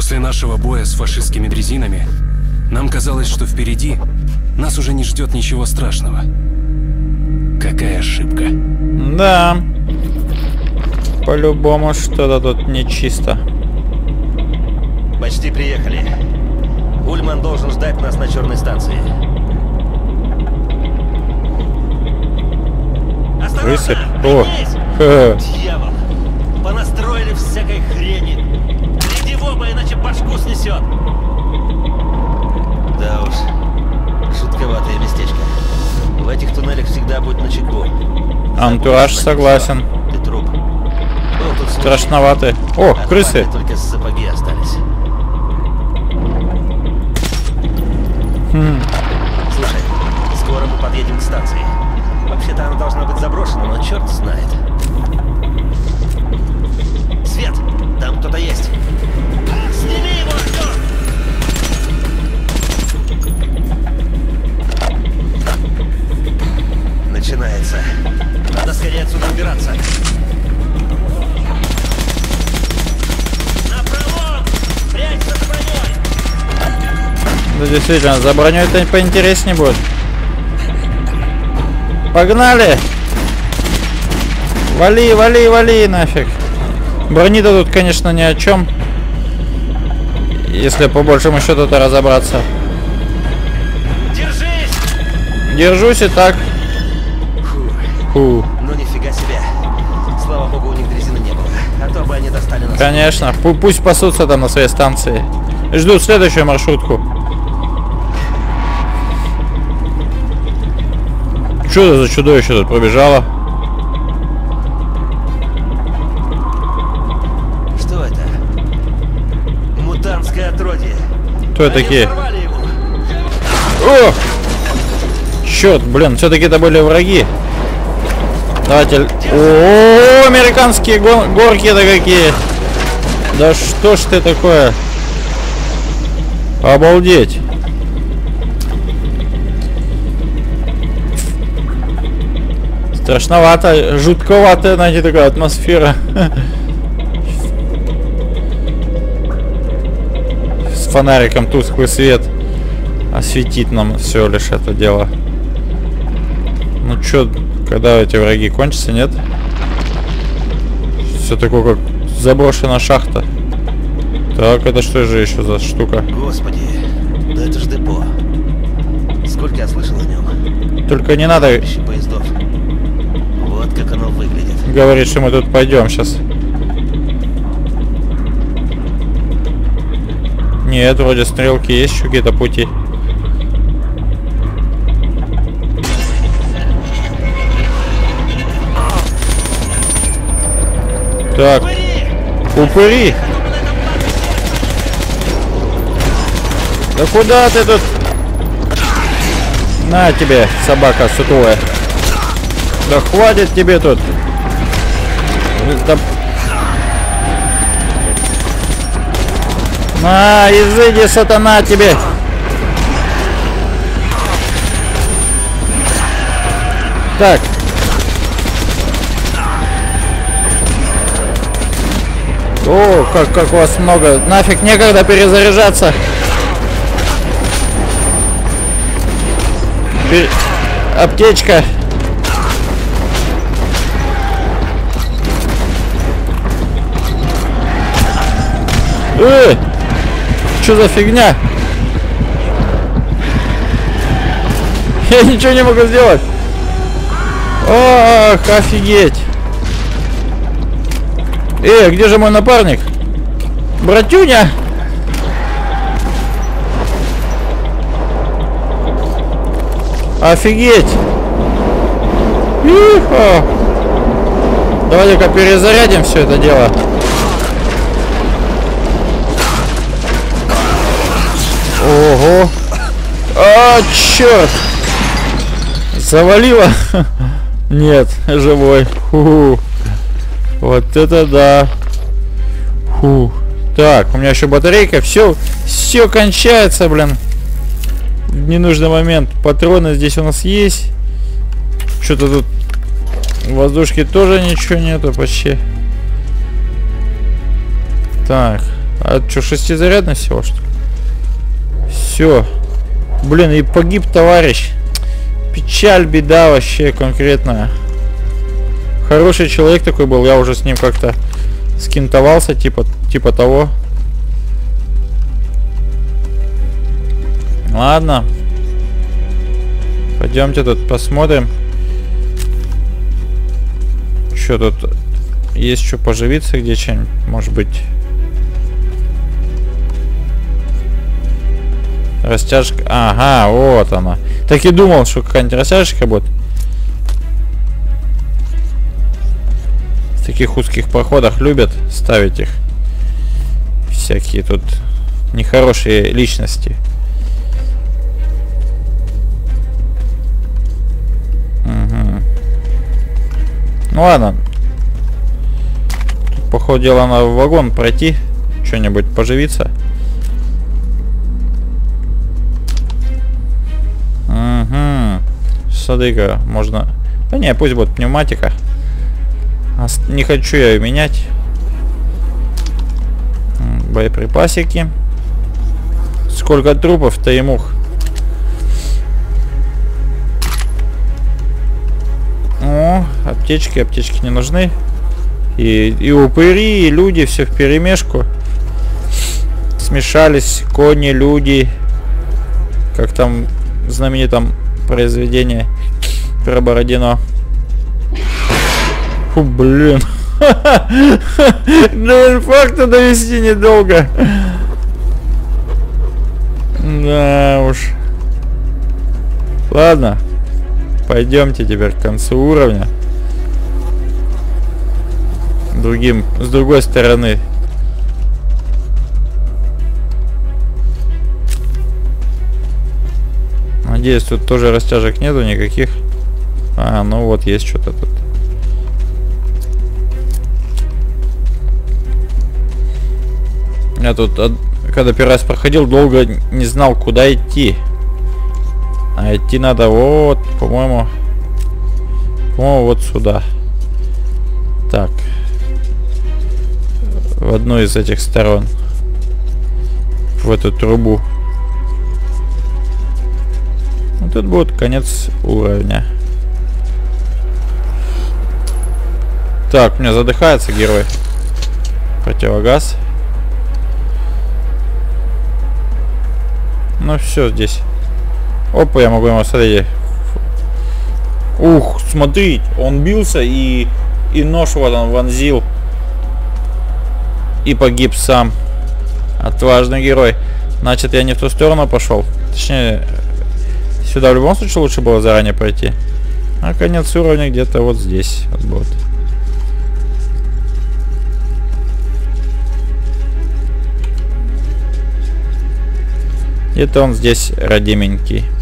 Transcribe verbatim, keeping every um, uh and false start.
После нашего боя с фашистскими дрезинами нам казалось, что впереди нас уже не ждет ничего страшного. Какая ошибка. Да. По-любому что-то тут нечисто. Почти приехали. Ульман должен ждать нас на черной станции. Рыцарь? О! Дьявол! Понастроили всякой хрени. Гляди в оба, иначе башку снесет. Да уж, жутковатое местечко. В этих туннелях всегда будет начеку. Антураж согласен. Ты труп. Страшноватый. О, крысы! Только сапоги остались. Хм. Слушай, скоро мы подъедем к станции. Вообще-то она должна быть заброшена, но черт знает. Свет, там кто-то есть. А, сними его, Артёр! Начинается. Надо скорее отсюда убираться. На пролом! Прячься за броней! Ну действительно, за броней это поинтереснее будет. Погнали! Вали, вали, вали нафиг. Брони-то тут, конечно, ни о чем. Если по большому счету-то разобраться. Держись! Держусь и так. Фу. Фу. Ну нифига себе. Слава богу, у них резины не было. А то бы они достали нас. Конечно. Пу пусть пасутся там на своей станции. Ждут следующую маршрутку. Что это за чудовище тут пробежало? Что это? Мутантское отродье. Кто это такие? О! Черт, блин, все-таки это были враги. Давайте. О, американские горки-то какие. Да что ж ты такое? Обалдеть. Страшновато, жутковато, знаете, такая атмосфера. С фонариком тусклый свет осветит нам все лишь это дело. Ну чё, когда эти враги кончатся, нет? Все такое, как заброшена шахта. Так, это что же еще за штука? Господи, да это ж депо. Сколько я слышал о нем. Только не надо... поездов. Вот как оно выглядит. Говорит, что мы тут пойдем сейчас. Нет, вроде стрелки есть, какие-то пути. Так. Упыри! Да куда ты тут? На тебе, собака сутулая. Да хватит тебе тут. На, изыди, сатана, тебе. Так. О, как, как у вас много. Нафиг некогда перезаряжаться. Пер... Аптечка. Э, что за фигня? Я ничего не могу сделать. Ох, офигеть. Э, где же мой напарник? Братюня? Офигеть. Давайте-ка перезарядим все это дело. Ого! А, черт! Завалило? Нет, живой. Фу. Вот это да. Фу. Так, у меня еще батарейка. Все, все кончается, блин. В ненужный момент. Патроны здесь у нас есть. Что-то тут в воздушке тоже ничего нету почти. Так. А что, шестизарядный всего, что ли? Все. Блин, и погиб товарищ. Печаль, беда вообще конкретная. Хороший человек такой был. Я уже с ним как-то скинтовался, типа, типа того. Ладно. Пойдемте тут посмотрим. Что тут? Есть что поживиться где чем-нибудь, может быть. Растяжка. Ага, вот она. Так и думал, что какая-нибудь растяжка будет. В таких узких проходах любят ставить их. Всякие тут нехорошие личности. Угу. Ну ладно. Тут, походу, дело надо в вагон пройти. Что-нибудь поживиться. Сады-ка можно. Да не, пусть будет пневматика. Не хочу я ее менять. Боеприпасики. Сколько трупов-то и мух. О, аптечки, аптечки не нужны. И, и упыри, и люди, все вперемешку. Смешались кони, люди. Как там в знаменитом произведении про Бородино. Фу, блин. До инфаркта довести недолго. Да уж. Ладно. Пойдемте теперь к концу уровня. Другим, с другой стороны. Надеюсь, тут тоже растяжек нету никаких. А, ну вот есть что-то тут. Я тут, когда первый раз проходил, долго не знал, куда идти. А идти надо вот, по-моему, по-моему, вот сюда. Так. В одну из этих сторон. В эту трубу. Тут будет конец уровня. Так, у меня задыхается герой. Противогаз. Ну все здесь. Опа, я могу ему, смотрите. Ух, смотри, он бился и, и нож вот он вонзил. И погиб сам. Отважный герой. Значит, я не в ту сторону пошел. Точнее... Сюда в любом случае лучше было заранее пройти. А конец уровня где-то вот здесь. Вот будет. Где-то он здесь, родименький.